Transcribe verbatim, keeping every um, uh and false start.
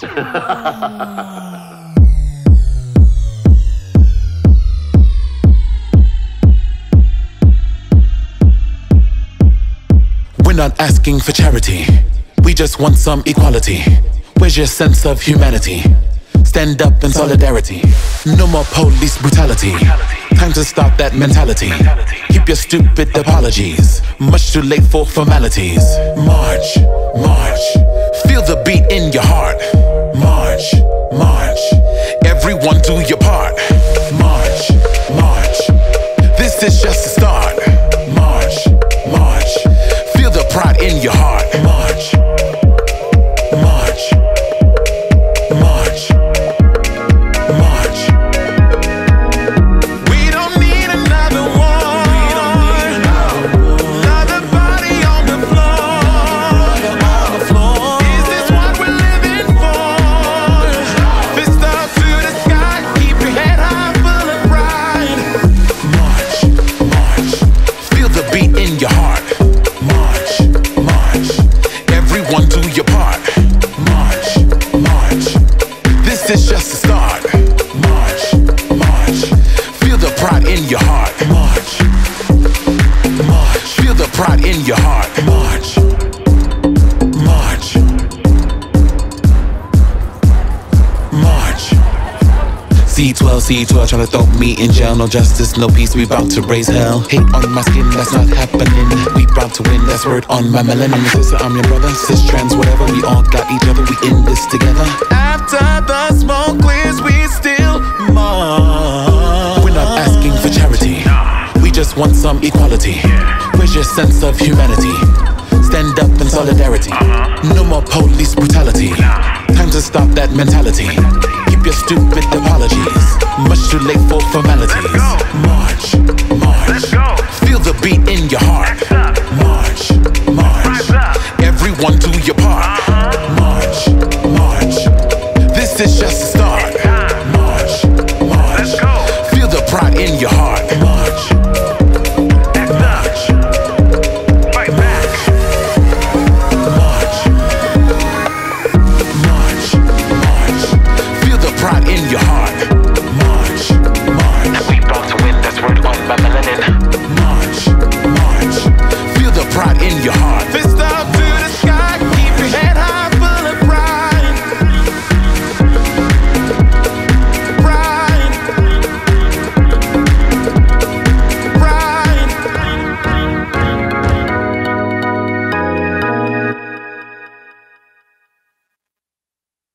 Ah. We're not asking for charity, we just want some equality. Where's your sense of humanity? Stand up in solidarity. No more police brutality. Time to stop that mentality. Keep your stupid apologies. Much too late for formalities. March, march. Feel the beat in your heart. March, march. Everyone do your part. March, march. This is just a start. March, march. Feel the pride in your heart. March, march. C twelve tryna throw me in jail, no justice, no peace, we bout to raise hell. Hate on my skin, that's not happening, we bout to win, that's word on my melanin. I'm your sister, I'm your brother, sis, trans, whatever, we all got each other, we in this together. After the smoke clears, we still march. We're not asking for charity, we just want some equality. Where's your sense of humanity? Stand up in solidarity. No more police brutality. Time to stop that mentality. Your stupid apologies, much too late for formalities. March, march. Feel the beat in your heart.